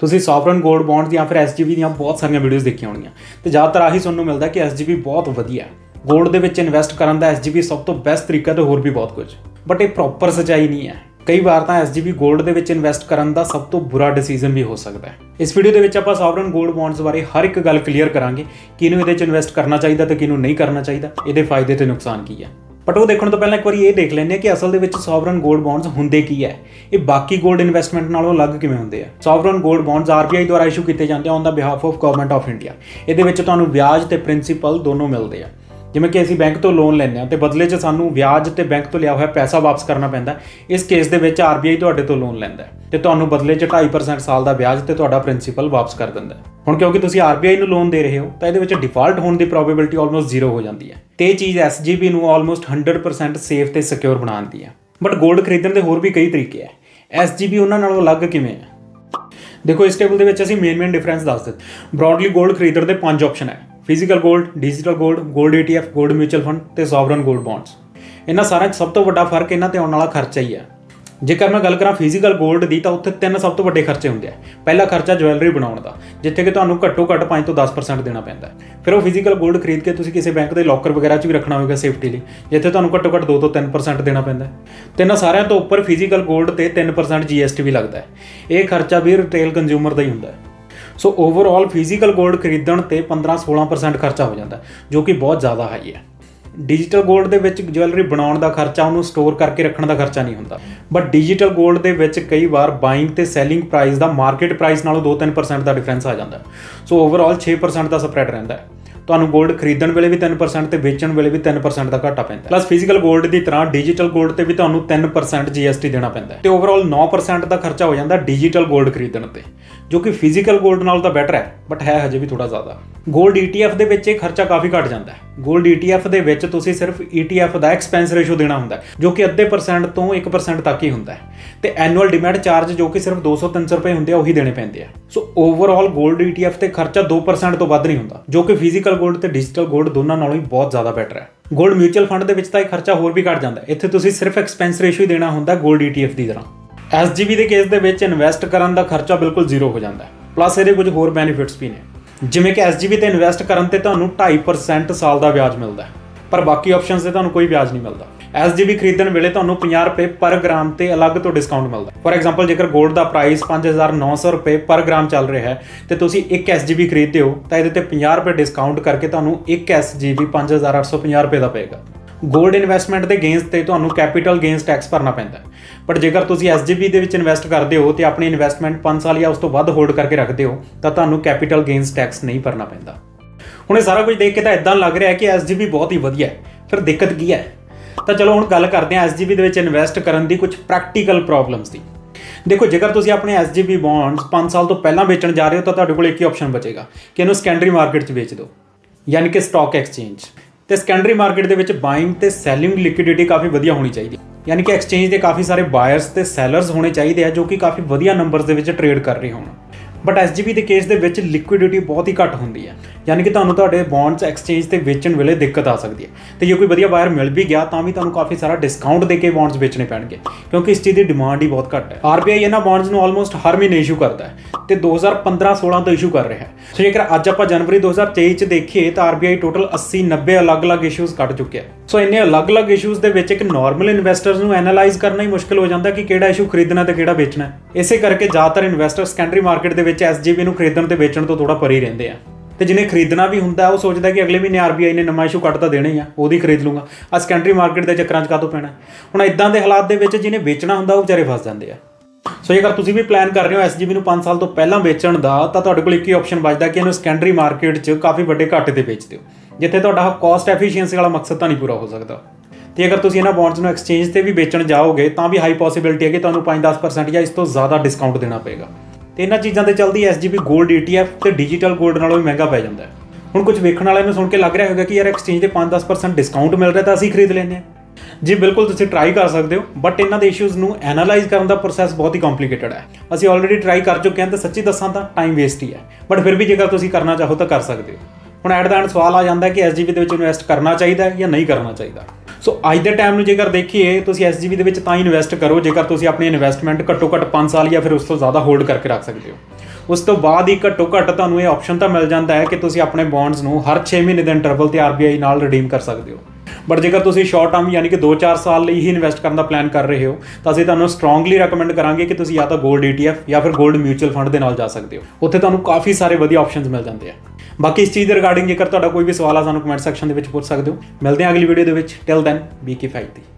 ਤੁਸੀਂ sovereign gold bonds ਜਾਂ ਫਿਰ ਐਸਜੀਬੀ ਦੀਆਂ ਬਹੁਤ ਸਾਰੀਆਂ ਵੀਡੀਓਜ਼ ਦੇਖੀਆਂ ਹੋਣਗੀਆਂ ਤੇ ਜ਼ਿਆਦਾਤਰ ਆਹੀ ਸੁਣਨ ਨੂੰ ਮਿਲਦਾ ਕਿ ਐਸਜੀਬੀ ਬਹੁਤ ਵਧੀਆ ਹੈ। ਗੋਲਡ ਦੇ ਵਿੱਚ ਇਨਵੈਸਟ ਕਰਨ ਦਾ ਐਸਜੀਬੀ ਸਭ ਤੋਂ ਬੈਸਟ ਤਰੀਕਾ ਤੇ ਹੋਰ ਵੀ ਬਹੁਤ ਕੁਝ, ਬਟ ਇਹ ਪ੍ਰੋਪਰ ਸੱਚਾਈ ਨਹੀਂ ਹੈ। कई बार तो एसजीबी गोल्ड के विच इन्वैसट करन दा सब तो बुरा डिसीजन भी हो सकता है। इस वीडियो के विच आपां सॉवरन गोल्ड बॉन्ड्स बारे हर एक गल क्लीयर करांगे, किनूं इहदे विच इन्वैसट करना चाहिए तो किनूं नहीं करना चाहिए, इहदे फायदे ते नुकसान की है। बट वो देखने तो पहले एक बार ये देख लेंगे कि असल दे विच सॉवरन गोल्ड बॉन्ड्स हुंदे की है, ये बाकी गोल्ड इन्वैसटमेंट नालों अलग किवें हुंदे आ। सॉवरन गोल्ड बॉन्ड्स आरबीआई द्वारा इशू किए जाते हैं on the behalf of government of India. इहदे विच तुहानूं ब्याज ते प्रिंसीपल दोनों मिलते हैं। जिमें कि असीं बैंक तो लोन लैंदे तो बदले च सानू ब्याज तो बैंक तो लिया हुआ पैसा वापस करना पैंदा। इस केस दे विच आरबीआई तुहाडे तो लोन लैंदा है तो तुहानू बदले 2.5% साल का ब्याज तो तुहाडा प्रिंसीपल वापस कर दिंदा है। हुण क्योंकि तुसीं आरबीआई नूं लोन दे रहे हो तो इहदे विच डिफाल्ट होने की प्रोबेबिलिटी ऑलमोस्ट जीरो हो जाती है। तो यह चीज़ एसजीबी नूं ऑलमोस्ट 100% सेफ तो सिक्योर बनाती है। बट गोल्ड खरीदण दे होर भी कई तरीके है, एसजीबी उन्हां नालों अलग किवें है? देखो इस टेबल दे विच असीं मेन डिफरेंस दस दित्ते। ब्रॉडली गोल्ड खरीदण दे 5 ऑप्शन है, physical gold, digital gold, gold ETF, gold mutual fund ते सॉवरन गोल्ड बॉन्ड्स। इन्हां सारियां सब तो वड्डा फर्क इन्हां ते आउण वाला खर्चा ही है। जेकर मैं गल करा फिजिकल गोल्ड दी तो उत्थे 3 सब तो वड्डे खर्चे हुंदे आ। पहला खर्चा ज्वैलरी बनाउण दा, जिथे कि तुहानूं घट्टो घट्ट 5 to 10% देना पैंदा। फिर वो फिजिकल गोल्ड खरीद के तुसीं किसी बैंक के लॉकर वगैरह च भी रखना होगा सेफ्टी लिए, जिथे तुहानूं घट्टो घट्ट 2 to 3% देना पैंदा। ते इन्हां सारियां तो उपर फिजिकल गोल्ड ते 3% GST भी लगता है। यह खर्चा भी रिटेल कंज्यूमर का ही हुंदा है। सो ओवरऑल फिजिकल गोल्ड खरीदण ते 15-16% खर्चा हो जाता है, जो कि बहुत ज़्यादा हाई है। डिजिटल गोल्ड के ज्वैलरी बनाने का खर्चा, उन्होंने स्टोर करके रखने का खर्चा नहीं होता। बट डिजिटल गोल्ड के कई बार बाइंग ते सैलिंग प्राइस का मार्केट प्राइस नालों 2-3% का डिफरेंस आ जाता है। सो ओवरऑल 6% का स्प्रैड रहता है। ਤੁਹਾਨੂੰ ਗੋਲਡ ਖਰੀਦਣ ਵੇਲੇ ਵੀ 3% ਤੇ ਵੇਚਣ ਵੇਲੇ ਵੀ 3% ਦਾ ਘਾਟਾ ਪੈਂਦਾ। ਪਲੱਸ ਫਿਜ਼ੀਕਲ ਗੋਲਡ ਦੀ ਤਰ੍ਹਾਂ ਡਿਜੀਟਲ ਗੋਲਡ ਤੇ ਵੀ ਤੁਹਾਨੂੰ 3% GST ਦੇਣਾ ਪੈਂਦਾ ਤੇ ਓਵਰਆਲ 9% ਦਾ ਖਰਚਾ ਹੋ ਜਾਂਦਾ ਡਿਜੀਟਲ ਗੋਲਡ ਖਰੀਦਣ ਤੇ, ਜੋ ਕਿ ਫਿਜ਼ੀਕਲ ਗੋਲਡ ਨਾਲੋਂ ਤਾਂ ਬੈਟਰ ਹੈ, ਬਟ ਹੈ ਹਜੇ ਵੀ ਥੋੜਾ ਜ਼ਿਆਦਾ। ਗੋਲਡ ETF ਦੇ ਵਿੱਚ ਇਹ ਖਰਚਾ ਕਾਫੀ ਘਟ ਜਾਂਦਾ ਹੈ। ਗੋਲਡ ETF ਦੇ ਵਿੱਚ ਤੁਸੀਂ ਸਿਰਫ ETF ਦਾ ਐਕਸਪੈਂਸ ਰੇਸ਼ੋ ਦੇਣਾ ਹੁੰਦਾ, ਜੋ ਕਿ ਅੱਧੇ ਪਰਸੈਂਟ ਤੋਂ 1% ਤੱਕ ਹੀ ਹੁੰਦਾ ਤੇ ਐਨੂਅਲ ਡਿਮੈਟ ਚਾਰਜ ਜੋ ਕਿ ਸਿਰਫ 200-300 ਰੁਪਏ ਹੁੰਦੇ ਆ, ਉਹੀ ਦੇਣੇ ਪੈਂਦੇ ਆ। ਸੋ ਓਵਰਆਲ ਗੋਲਡ ETF ਤੇ ਖਰਚਾ 2% ਤੋਂ ਵੱਧ ਨਹੀਂ ਹੁੰਦਾ, ਜੋ ਕਿ ਫਿਜ਼ੀਕਲ गोल्ड ते डिजिटल गोल्ड दोनों नालों ही बहुत ज़्यादा बेटर है। गोल्ड म्यूचुअल फंड के खर्चा होर भी घट जाता है। इत्थे तुसीं सिर्फ एक्सपेंस रेशो ही देना होंदा गोल्ड ETF की तरह। एसजीबी के केस दे विच इन्वैसट करन दा खर्चा बिल्कुल जीरो हो जाता है। प्लस ये कुछ होर बैनीफिट्स भी ने, जिवें कि एसजीबी ते इन्वैसट करन ते तुहानूं 2.5% साल का ब्याज मिलता है, पर बाकी ऑप्शनस ते तुहानूं कोई ब्याज नहीं मिलता। एसजीबी खरीदण वेले तुहानूं 50 रुपए पर ग्राम ते अलग तो डिस्काउंट मिलता है। फॉर एग्जाम्पल जेकर गोल्ड का प्राइस 5,900 रुपए पर ग्राम चल रहा है तो तुसीं एक एसजीबी खरीदते हो तो ये 50 रुपए डिस्काउंट करके तुहानूं एक एसजीबी 5,850 रुपए का पेगा। गोल्ड इन्वैसटमेंट के गेंस से तुहानूं कैपीटल गेंस टैक्स भरना पैंदा, बट जेकर तुसीं एसजीबी के इन्वैसट करते हो तो अपनी इन्वैसटमेंट 5 साल या उस तो वध होल्ड करके रखते हो तो तुहानूं कैपीटल गेंस टैक्स नहीं भरना पैंदा। हुण सारा कुछ देख के तो इदां लग रहा है कि एसजीबी बहुत ही वधिया है, फिर दिक्कत की है? तो चलो हम गल करते हैं एसजीबी के विच इन्वैसट करन दी कुछ प्रैक्टिकल प्रॉब्लम्स की। देखो जेकर तुसीं अपने एसजीबी बॉन्ड्स 5 साल तो पहला बेचण जा रहे हो तो तुहाडे कोल एक ही ऑप्शन बचेगा कि इहनूं सेकेंडरी मार्केट च बेच दो, यानी कि स्टॉक एक्सचेंज। तो सेकेंडरी मार्केट के विच बाइंग ते सैलिंग लिक्विडिटी काफ़ी वधिया होनी चाहिए, यानी कि एक्सचेंज के काफ़ी सारे बायर्स ते सैलर्स होने चाहिए है जो कि काफ़ी वधिया नंबर्स दे विच ट्रेड कर रहे होण। बट एसजीबी के केस दे विच लिक्विडिटी बहुत ही घट होंदी है, यानी कि तुहानूं तुहाडे बॉन्ड्स एक्सचेंज ते बेचण वेले दिक्कत आ सकती है। तो जे कोई वधिया बायर मिल भी गया तां भी तुहानूं काफ़ी सारा डिस्काउंट दे के बॉन्ड्स बेचने पैणगे, क्योंकि इस चीज़ की डिमांड ही बहुत घट है। आरबीआई इन्हां बॉन्ड्स नूं ऑलमोस्ट हर महीने इशू करता है तो 2015-16 तो इशू कर रहा है। सो जेकर अज आपां जनवरी 2023 च देखिए तो आरबीआई टोटल 80-90 अलग-अलग इशूज़ कट चुके हैं। सो इन्ने अलग-अलग इशूज़ दे विच एक नॉर्मल इन्वैसटर्स नूं एनालाइज़ करना ही मुश्किल हो जाता कि किहड़ा इशू खरीदना ते किहड़ा बेचना है। इसे करके ज़्यादातर इन्वैसटर सेकेंडरी मार्केट दे एसजीबी नूं खरीदण ते बेचण तो थोड़ा परे रहिंदे आ। तो जिन्हें खरीदना भी हुंदा है वो सोचता कि अगले महीने आरबीआई ने नवां इशू कढ देना ही है, वो खरीद लूँगा, आ सेकेंडरी मार्केट के चक्करां 'च काहतों पैणा। हुण इदां दे हालात दे विच जिन्हें बेचना हुंदा वो बेचारे फस जांदे आ। सो जेकर तुसीं भी प्लान कर रहे हो एसजीबी नूं 5 साल तो पहलां बेचण दा तां तुहाडे कोल इक ही ऑप्शन बचदा कि इहनूं सेकेंडरी मार्केट 'च काफ़ी वड्डे घाटे ते बेच दिओ, जिथे तुहाडा कॉस्ट एफिशिएंसी वाला मकसद तां नहीं पूरा हो सकदा। तो अगर तुसीं इन्हां बॉन्ड्स नूं एक्सचेंज ते भी बेचण जाओगे तां भी हाई पॉसिबिलिटी है कि तुहानूं 5-10% या इस तों ज़्यादा डिस्काउंट देना पेगा। तो इन्हां चीज़ों के चलते एसजीबी गोल्ड ETF तो डिजिटल गोल्ड नालों भी महंगा पै जाता है। हुण कुछ वेखण वाले नूं सुण के लग रहा होगा कि यार एक्सचेंज के 5-10% डिस्काउंट मिल रहा तो असीं खरीद लैंदे हां। जी बिल्कुल तुसीं ट्राई कर सकते हो, बट इन्हां दे इशूज़ नूं एनालाइज़ करन दा प्रोसैस बहुत ही कॉम्प्लीकेटेड है। असीं ऑलरेडी ट्राई कर चुके हैं तो सच्ची दसां तां टाइम वेस्ट ही है, बट फिर भी जेकर तुसीं करना चाहो तो कर सकते हो। हुण एट द एंड सवाल आ जाता है कि एसजीबी दे विच इन्वैसट करना चाहिए या नहीं करना चाहिए। सो अज के टाइम में जेकर देखिए तो एसजीबी के इन्वैसट करो जेकर तुसीं अपनी इन्वैसटमेंट घट्टो घट्ट 5 साल या फिर उस तो ज़्यादा होल्ड करके रख सकते हो। उस तो बाद ही घट्टो घट्ट ਤੁਹਾਨੂੰ ਇਹ ਆਪਸ਼ਨ ਤਾਂ मिल जाता है कि ਤੁਸੀਂ ਆਪਣੇ ਬੌਂਡਸ ਨੂੰ ਹਰ 6 ਮਹੀਨੇ ਦੇ ਇੰਟਰਵਲ ਤੇ RBI ਨਾਲ ਰਿਡੀਮ ਕਰ ਸਕਦੇ ਹੋ। बट जेकर तुम शॉर्ट टर्म यानी कि 2-4 साल ही इन्वेस्ट करने का प्लान कर रहे हो तो अभी तुहानूं स्ट्रोंगली रिकमेंड करांगे कि तुम या तो गोल्ड ETF या फिर गोल्ड म्यूचुअल फंड के नाल जा सकते हो। उत्थे तुहानूं काफ़ी सारे वधिया ऑप्शनस मिल जाते हैं। बाकी इस चीज़ के रिगार्डिंग जेकर तुहाडा कोई भी सवाल है सानूं कमेंट सैक्शन दे विच पुछ सकदे हो। मिलदे हां अगली वीडियो दे विच, टिल दैन बी किफायती।